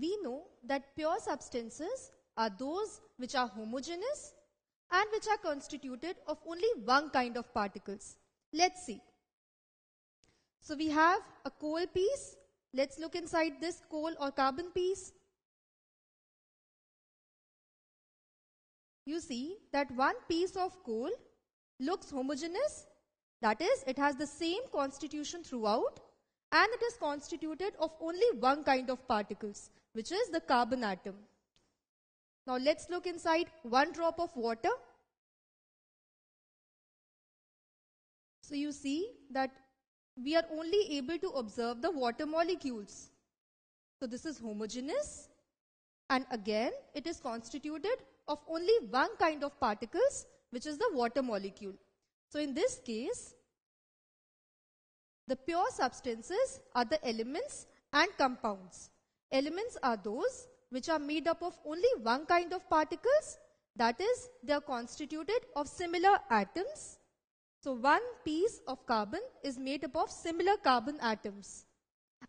we know that pure substances are those which are homogeneous and which are constituted of only one kind of particles. Let's see. So we have a coal piece. Let's look inside this coal or carbon piece. You see that one piece of coal looks homogeneous, that is, it has the same constitution throughout, and it is constituted of only one kind of particles, which is the carbon atom. Now let's look inside one drop of water. So you see that we are only able to observe the water molecules. So this is homogeneous, and again it is constituted of only one kind of particles, which is the water molecule. So in this case, the pure substances are the elements and compounds. Elements are those which are made up of only one kind of particles, that is, they are constituted of similar atoms. So one piece of carbon is made up of similar carbon atoms,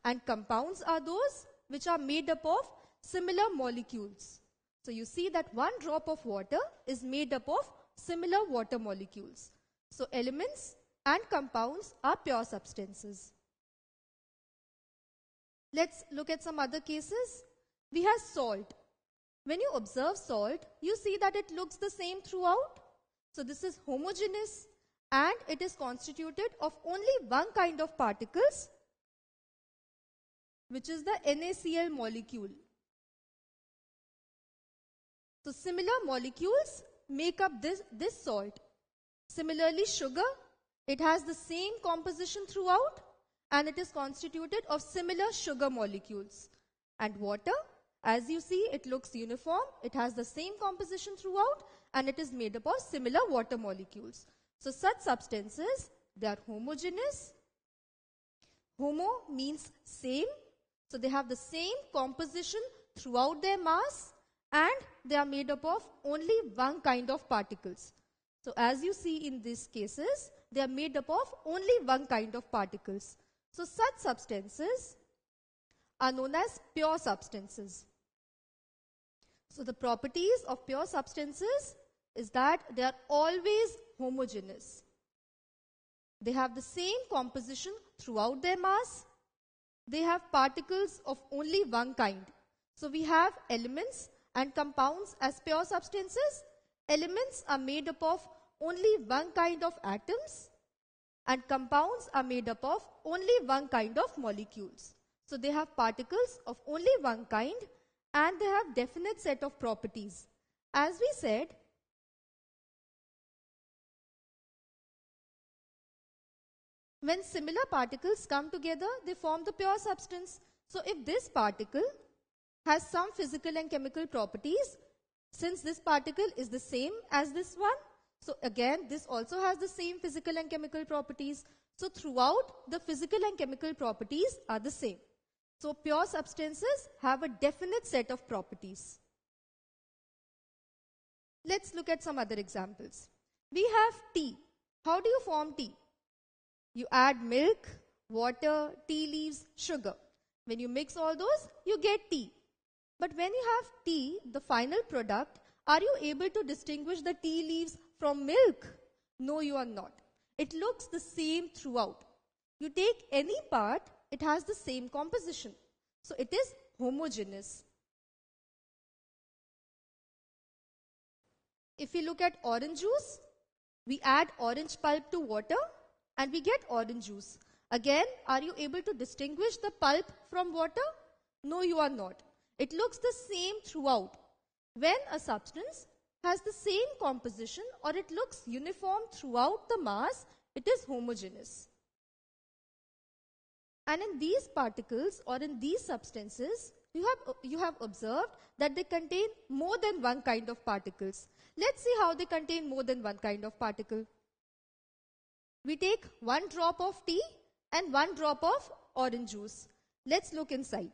and compounds are those which are made up of similar molecules. So you see that one drop of water is made up of similar water molecules. So elements and compounds are pure substances. Let's look at some other cases. We have salt. When you observe salt, you see that it looks the same throughout. So this is homogeneous, and it is constituted of only one kind of particles, which is the NaCl molecule. So similar molecules make up this salt. Similarly, sugar, it has the same composition throughout, and it is constituted of similar sugar molecules. And water, as you see, it looks uniform, it has the same composition throughout, and it is made up of similar water molecules. So such substances, they are homogeneous. Homo means same, so they have the same composition throughout their mass, and they are made up of only one kind of particles. So as you see in these cases, they are made up of only one kind of particles. So such substances are known as pure substances. So the properties of pure substances is that they are always homogeneous. They have the same composition throughout their mass. They have particles of only one kind. So we have elements and compounds as pure substances. Elements are made up of only one kind of atoms, and compounds are made up of only one kind of molecules. So they have particles of only one kind, and they have definite set of properties. As we said, when similar particles come together, they form the pure substance. So if this particle has some physical and chemical properties, since this particle is the same as this one, so again this also has the same physical and chemical properties. So throughout, the physical and chemical properties are the same. So pure substances have a definite set of properties. Let's look at some other examples. We have tea. How do you form tea? You add milk, water, tea leaves, sugar. When you mix all those, you get tea. But when you have tea, the final product, are you able to distinguish the tea leaves from milk? No, you are not. It looks the same throughout. You take any part, it has the same composition. So it is homogeneous. If we look at orange juice, we add orange pulp to water and we get orange juice. Again, are you able to distinguish the pulp from water? No, you are not. It looks the same throughout. When a substance has the same composition or it looks uniform throughout the mass, it is homogeneous. And in these particles or in these substances, you have observed that they contain more than one kind of particles. Let's see how they contain more than one kind of particle. We take one drop of tea and one drop of orange juice. Let's look inside.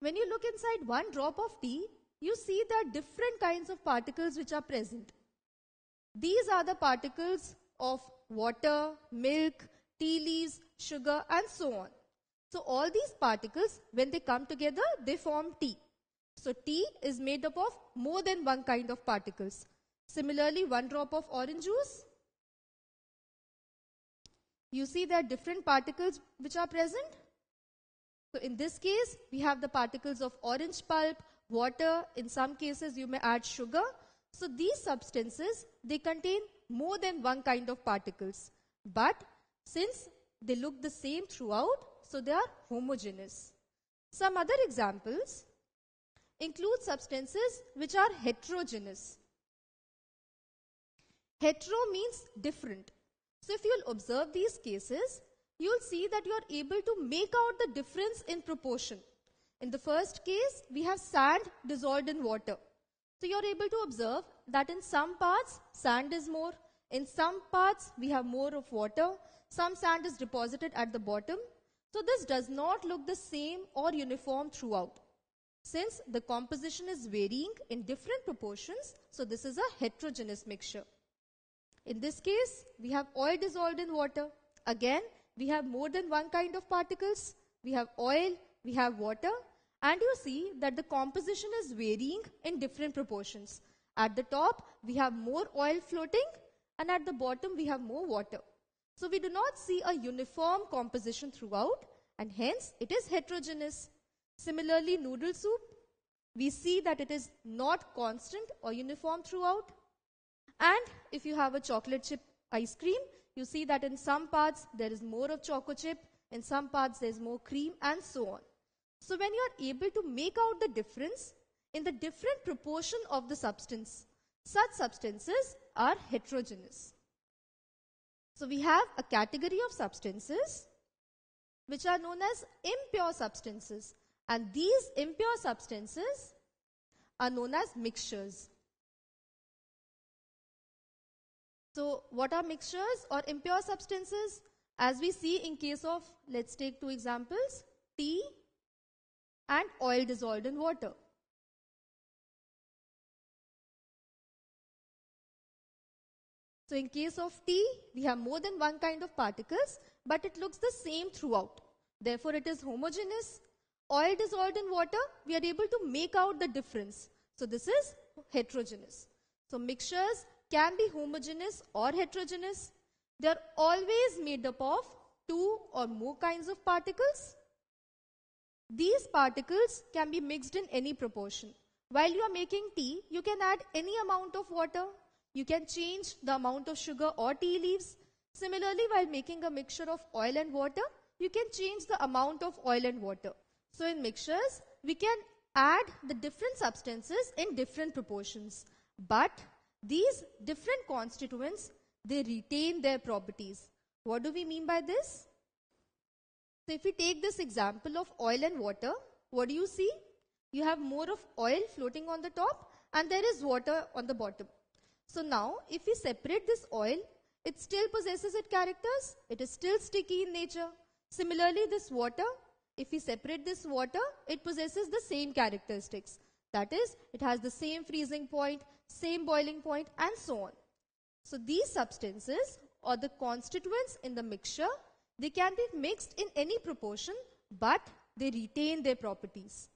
When you look inside one drop of tea, you see there are different kinds of particles which are present. These are the particles of water, milk, tea leaves, sugar, and so on. So all these particles, when they come together, they form T. So T is made up of more than one kind of particles. Similarly, one drop of orange juice, you see there are different particles which are present. So in this case, we have the particles of orange pulp, water, in some cases you may add sugar. So these substances, they contain more than one kind of particles. But since they look the same throughout, so they are homogeneous. Some other examples include substances which are heterogeneous. Hetero means different. So if you'll observe these cases, you'll see that you're able to make out the difference in proportion. In the first case, we have sand dissolved in water. So you're able to observe that in some parts, sand is more. In some parts, we have more of water. Some sand is deposited at the bottom. So this does not look the same or uniform throughout. Since the composition is varying in different proportions, so this is a heterogeneous mixture. In this case, we have oil dissolved in water. Again, we have more than one kind of particles. We have oil, we have water, and you see that the composition is varying in different proportions. At the top, we have more oil floating, and at the bottom, we have more water. So we do not see a uniform composition throughout, and hence it is heterogeneous. Similarly, noodle soup, we see that it is not constant or uniform throughout. And if you have a chocolate chip ice cream, you see that in some parts there is more of choco chip, in some parts there is more cream, and so on. So when you are able to make out the difference in the different proportion of the substance, such substances are heterogeneous. So we have a category of substances which are known as impure substances, and these impure substances are known as mixtures. So what are mixtures or impure substances? As we see in case of, let's take two examples, tea and oil dissolved in water. So in case of tea, we have more than one kind of particles, but it looks the same throughout. Therefore, it is homogeneous. Oil dissolved in water, we are able to make out the difference. So this is heterogeneous. So mixtures can be homogeneous or heterogeneous. They are always made up of two or more kinds of particles. These particles can be mixed in any proportion. While you are making tea, you can add any amount of water. You can change the amount of sugar or tea leaves. Similarly, while making a mixture of oil and water, you can change the amount of oil and water. So in mixtures, we can add the different substances in different proportions. But these different constituents, they retain their properties. What do we mean by this? So if we take this example of oil and water, what do you see? You have more of oil floating on the top and there is water on the bottom. So now if we separate this oil, it still possesses its characters. It is still sticky in nature. Similarly, this water, if we separate this water, it possesses the same characteristics. That is, it has the same freezing point, same boiling point, and so on. So these substances or the constituents in the mixture, they can be mixed in any proportion, but they retain their properties.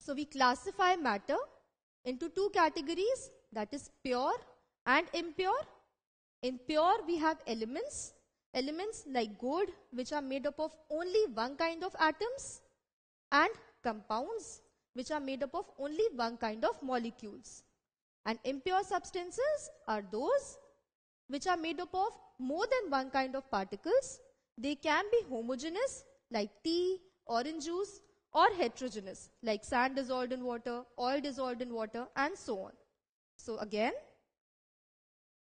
So we classify matter into two categories, that is pure and impure. In pure, we have elements. Elements like gold, which are made up of only one kind of atoms, and compounds, which are made up of only one kind of molecules. And impure substances are those which are made up of more than one kind of particles. They can be homogeneous like tea, orange juice, or heterogeneous like sand dissolved in water, oil dissolved in water, and so on. So again,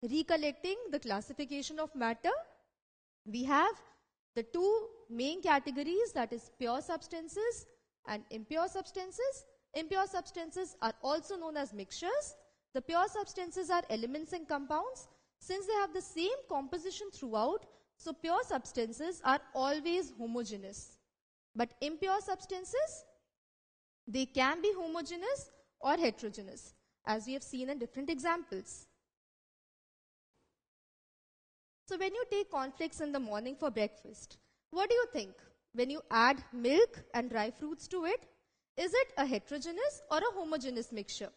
recollecting the classification of matter, we have the two main categories, that is pure substances and impure substances. Impure substances are also known as mixtures. The pure substances are elements and compounds. Since they have the same composition throughout, so pure substances are always homogeneous. But impure substances, they can be homogeneous or heterogeneous, as we have seen in different examples. So when you take cornflakes in the morning for breakfast, What do you think? When you add milk and dry fruits to it, is it a heterogeneous or a homogeneous mixture?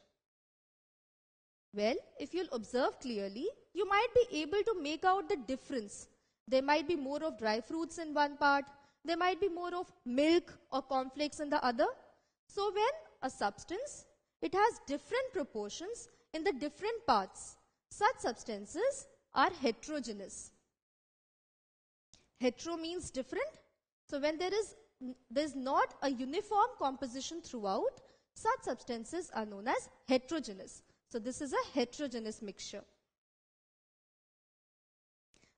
Well, if you'll observe clearly, you might be able to make out the difference. There might be more of dry fruits in one part, there might be more of milk or cornflakes in the other. So when a substance, it has different proportions in the different parts, such substances are heterogeneous. Hetero means different. So when there is not a uniform composition throughout, such substances are known as heterogeneous. So this is a heterogeneous mixture.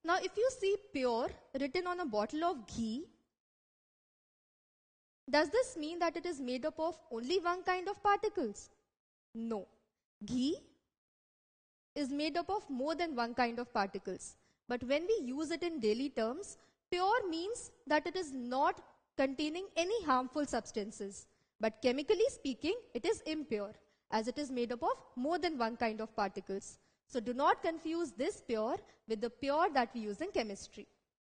Now if you see pure written on a bottle of ghee, does this mean that it is made up of only one kind of particles? No. Ghee is made up of more than one kind of particles. But when we use it in daily terms, pure means that it is not containing any harmful substances. But chemically speaking, it is impure, as it is made up of more than one kind of particles. So do not confuse this pure with the pure that we use in chemistry.